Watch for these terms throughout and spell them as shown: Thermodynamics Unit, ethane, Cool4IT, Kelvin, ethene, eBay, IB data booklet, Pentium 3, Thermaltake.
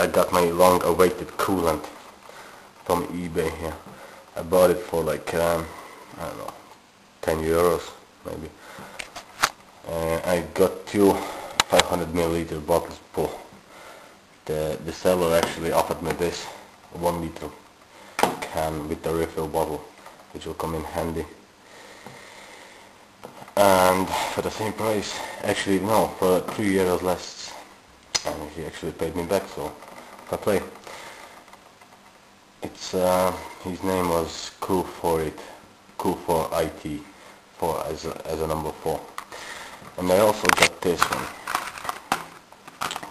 I got my long awaited coolant from eBay here. I bought it for like I don't know, 10 euros maybe. I got two 500 ml bottles full. The seller actually offered me this 1 liter can with the refill bottle, which will come in handy. And for the same price, actually no, for 3 euros less, and he actually paid me back. So fair play. It's his name was Cool4IT, Cool4IT, four as a number 4. And I also got this one.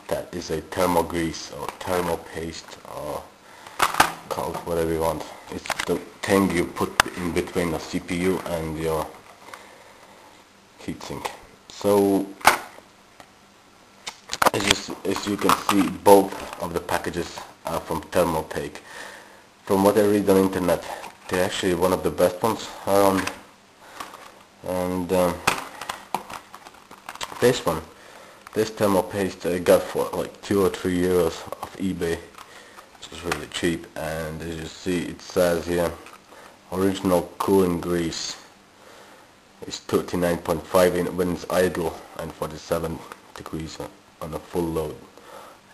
That is a thermal grease or thermal paste, or call it whatever you want. It's the thing you put in between the CPU and your heatsink. So as you can see, both of the packages are from Thermaltake. From what I read on the internet, they're actually one of the best ones around. And this one, this thermal paste, I got for like 2 or 3 euros off eBay, which is really cheap. And as you see, it says here, original cooling grease is 39.5 when it's idle and 47 degrees on a full load,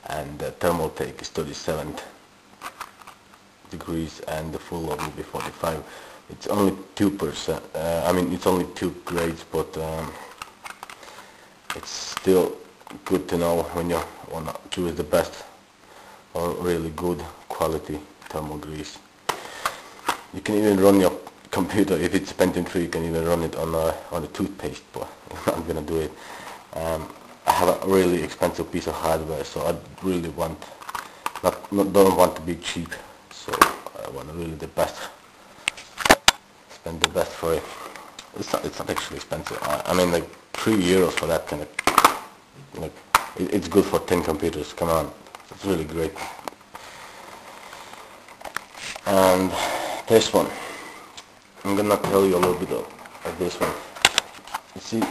and the Thermaltake is 37 degrees and the full load will be 45. It's only 2%. I mean, it's only 2 grades, but it's still good to know when you want to choose the best or really good quality thermal grease. You can even run your computer, if it's Pentium 3, you can even run it on a toothpaste, but I'm gonna do it. I have a really expensive piece of hardware, so I really want don't want to be cheap, so I want really the best, spend the best for it. It's not actually expensive. I mean, like 3 euros for that kind of, like, it's good for 10 computers. Come on, it's really great. And this one, I'm gonna tell you a little bit of this one. You see,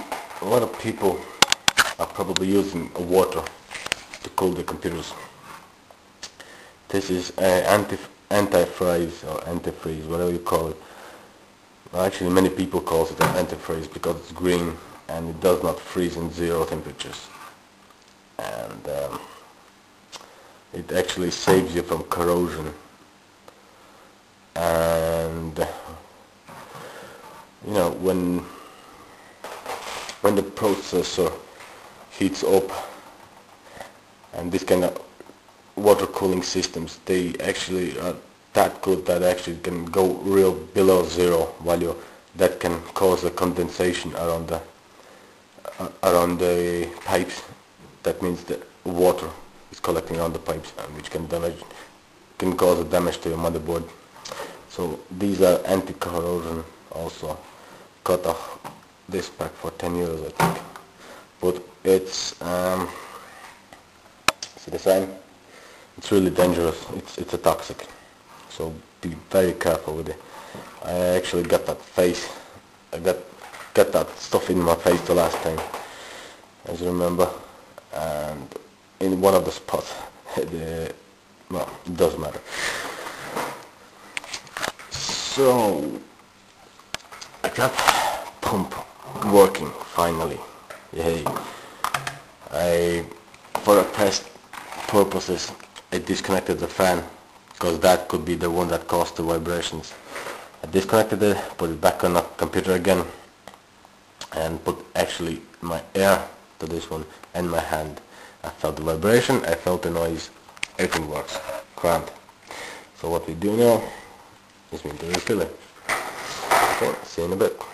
a lot of people are probably using water to cool the computers. This is antifreeze or antifreeze, whatever you call it. Well, actually, many people call it an antifreeze because it's green and it does not freeze in 0 temperatures. And it actually saves you from corrosion. And you know, when the processor heats up, and this kind of water cooling systems, they actually are that good that actually can go real below 0 value. That can cause a condensation around the pipes. That means the water is collecting around the pipes, and which can cause a damage to your motherboard. So these are anti-corrosion also. Cut off this pack for 10 euros, I think. But it's see the sign? It's really dangerous. It's a toxic. So be very careful with it. I actually got that face. I got that stuff in my face the last time, as you remember, and in one of the spots. Well, it doesn't matter. So I got pump working finally. Yay! For test purposes, I disconnected the fan, because that could be the one that caused the vibrations. I disconnected it, put it back on the computer again, and put actually my ear to this one and my hand. I felt the vibration, I felt the noise, everything works. Grand. So what we do now is we do the filler. Okay, see you in a bit.